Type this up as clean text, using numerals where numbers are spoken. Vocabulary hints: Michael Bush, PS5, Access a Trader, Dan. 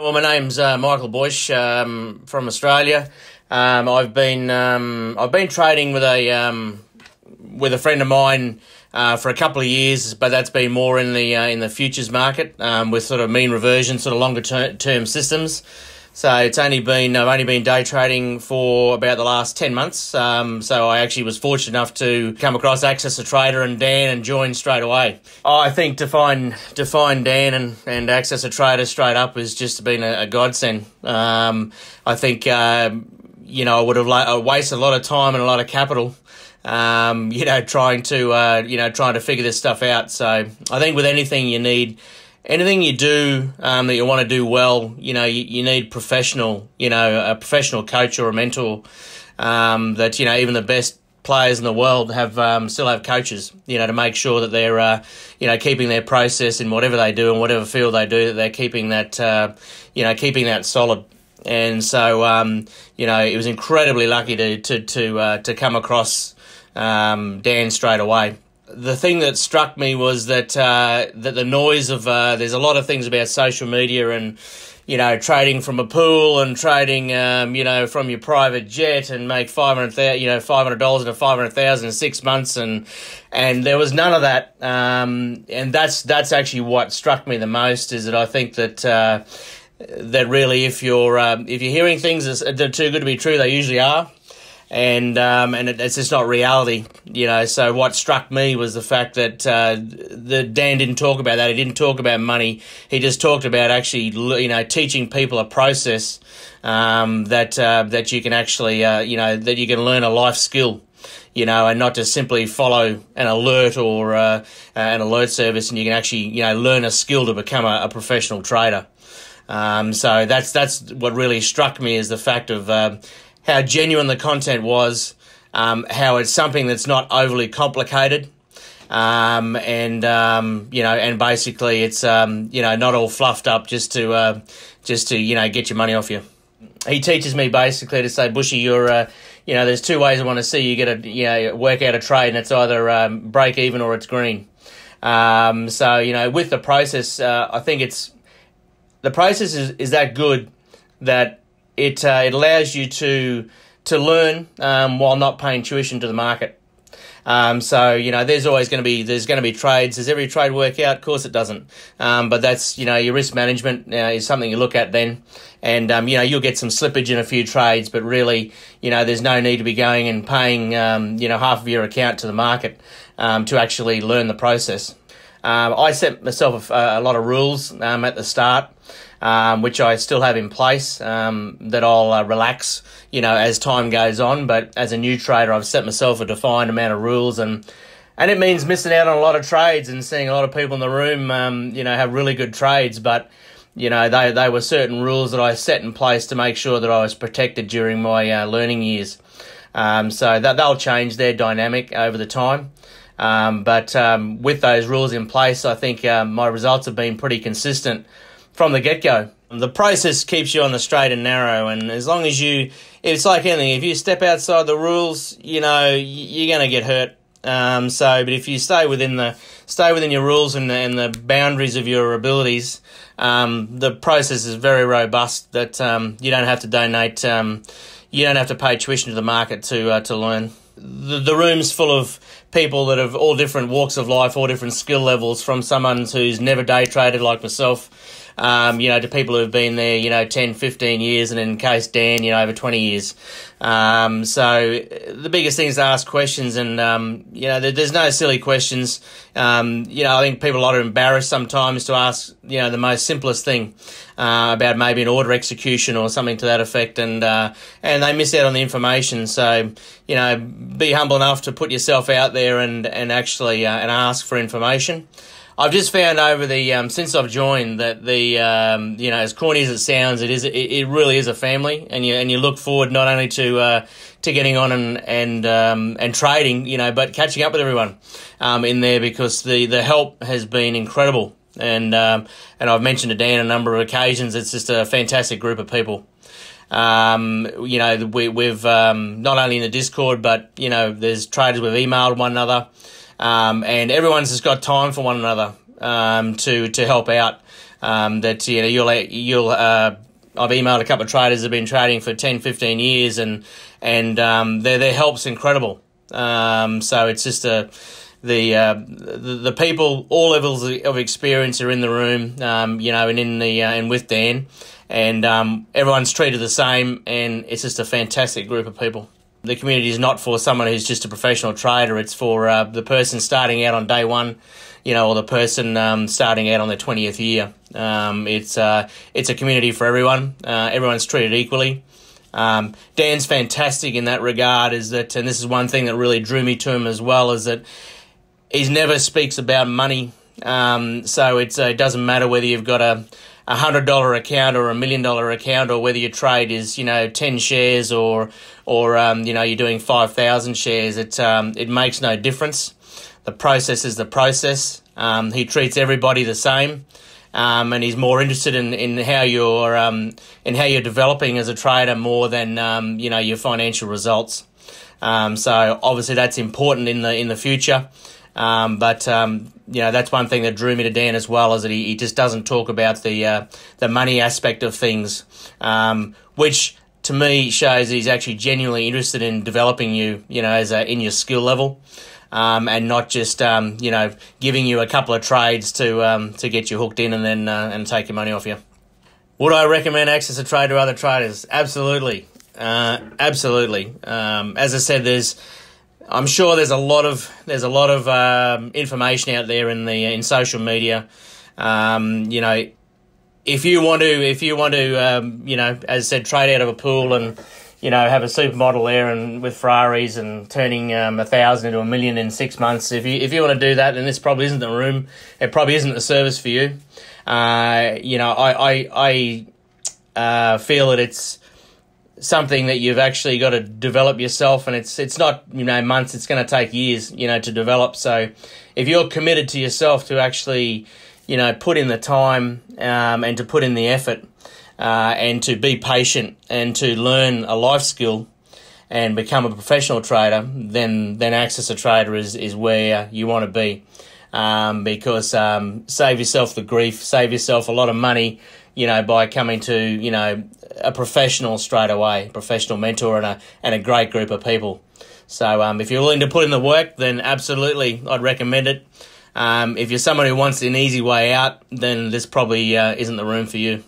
Well, my name's Michael Bush from Australia. I've been trading with a friend of mine for a couple of years, but that's been more in the futures market with sort of mean reversion, sort of longer term systems. So it's only been I've only been day trading for about the last 10 months. So I actually was fortunate enough to come across Access a Trader and Dan and join straight away. I think to find Dan and Access a Trader straight up has just been a godsend. I think you know, I would have wasted a lot of time and a lot of capital. You know, trying to figure this stuff out. So I think with anything you need, anything you do that you want to do well, you know, you need professional, you know, a professional coach or a mentor. That, you know, even the best players in the world have still have coaches, you know, to make sure that they're you know, keeping their process in whatever they do and whatever field they do, that they're keeping that you know, keeping that solid. And so you know, it was incredibly lucky to come across Dan straight away. The thing that struck me was that that the noise of there's a lot of things about social media and, you know, trading from a pool and trading you know, from your private jet and make $500,000, you know, $500 into $500,000 in 6 months, and there was none of that. And that's actually what struck me the most, is that I think that that really, if you're hearing things that are too good to be true, they usually are. And it's just not reality, you know. So what struck me was the fact that Dan didn't talk about that. He didn't talk about money. He just talked about actually, you know, teaching people a process that you can actually, you know, that you can learn a life skill, you know, and not just simply follow an alert or an alert service, and you can actually, you know, learn a skill to become a professional trader. So that's what really struck me, is the fact of how genuine the content was, how it's something that's not overly complicated, you know, and basically it's you know, not all fluffed up just to you know, get your money off you. He teaches me basically to say, Bushy, you're you know, there's two ways I want to see you get a, you know, work out a trade, and it's either break even or it's green. So you know, with the process, I think the process is that good that it allows you to learn while not paying tuition to the market. So you know, there's going to be trades. Does every trade work out? Of course it doesn't. But that's, you know, your risk management is something you look at then, and you know, you'll get some slippage in a few trades, but really, you know, there's no need to be going and paying you know, half of your account to the market to actually learn the process. I set myself a lot of rules at the start, which I still have in place, that I'll relax, you know, as time goes on. But as a new trader, I've set myself a defined amount of rules, and it means missing out on a lot of trades and seeing a lot of people in the room, you know, have really good trades. But, you know, they were certain rules that I set in place to make sure that I was protected during my learning years. So they'll change their dynamic over the time. With those rules in place, I think my results have been pretty consistent from the get-go. The process keeps you on the straight and narrow, and as long as you, it's like anything, if you step outside the rules, you know, you're going to get hurt. So, but if you stay within your rules and the boundaries of your abilities, the process is very robust. That you don't have to donate, you don't have to pay tuition to the market to learn. The room's full of people that have all different walks of life, all different skill levels, from someone who's never day traded like myself, you know, to people who've been there, you know, 10, 15 years, and in case Dan, you know, over 20 years. So the biggest thing is to ask questions, and, you know, there's no silly questions. You know, I think people are embarrassed sometimes to ask, you know, the most simplest thing about maybe an order execution or something to that effect, and they miss out on the information. So, you know, be humble enough to put yourself out there and actually and ask for information. I've just found over the since I've joined that the you know, as corny as it sounds, it really is a family, and you look forward not only to getting on and trading, you know, but catching up with everyone in there, because the help has been incredible, and I've mentioned to Dan a number of occasions, it's just a fantastic group of people. You know, we've not only in the Discord, but you know, there's traders we've emailed one another, and everyone's just got time for one another to help out. that, you know, I've emailed a couple of traders that have been trading for 10, 15 years, and their help's incredible. So it's just the people, all levels of experience are in the room, you know, and in the and with Dan, and everyone's treated the same, and it's just a fantastic group of people. The community is not for someone who's just a professional trader. It's for the person starting out on day one, you know, or the person starting out on their 20th year. It's a community for everyone. Everyone's treated equally. Dan's fantastic in that regard, is that, and this is one thing that really drew me to him as well, is that he never speaks about money. So it's, it doesn't matter whether you've got a $100 account or $1 million account, or whether your trade is, you know, 10 shares or you know, you're doing 5,000 shares. It makes no difference. The process is the process. He treats everybody the same. And he's more interested in how you're developing as a trader more than you know, your financial results. So obviously that's important in the future. But you know, that's one thing that drew me to Dan as well, is that he just doesn't talk about the money aspect of things, which to me shows he's actually genuinely interested in developing you, you know, in your skill level, and not just you know, giving you a couple of trades to get you hooked in and then and take your money off you. Would I recommend Access a Trader to other traders? Absolutely, absolutely. As I said, I'm sure there's a lot of information out there in social media. You know, if you want to you know, as I said, trade out of a pool and, you know, have a supermodel there and with Ferraris and turning 1,000 into $1 million in 6 months. If you want to do that, then this probably isn't the room. It probably isn't the service for you. You know, I feel that it's something that you've actually got to develop yourself, and it's not, you know, months. It's going to take years, you know, to develop. So if you're committed to yourself to actually, you know, put in the time and to put in the effort, and to be patient and to learn a life skill and become a professional trader, then Access a Trader is where you want to be, because save yourself the grief, save yourself a lot of money, you know, by coming to, you know, a professional straight away, professional mentor and a great group of people. So if you're willing to put in the work, then absolutely I'd recommend it. If you're someone who wants an easy way out, then this probably isn't the room for you.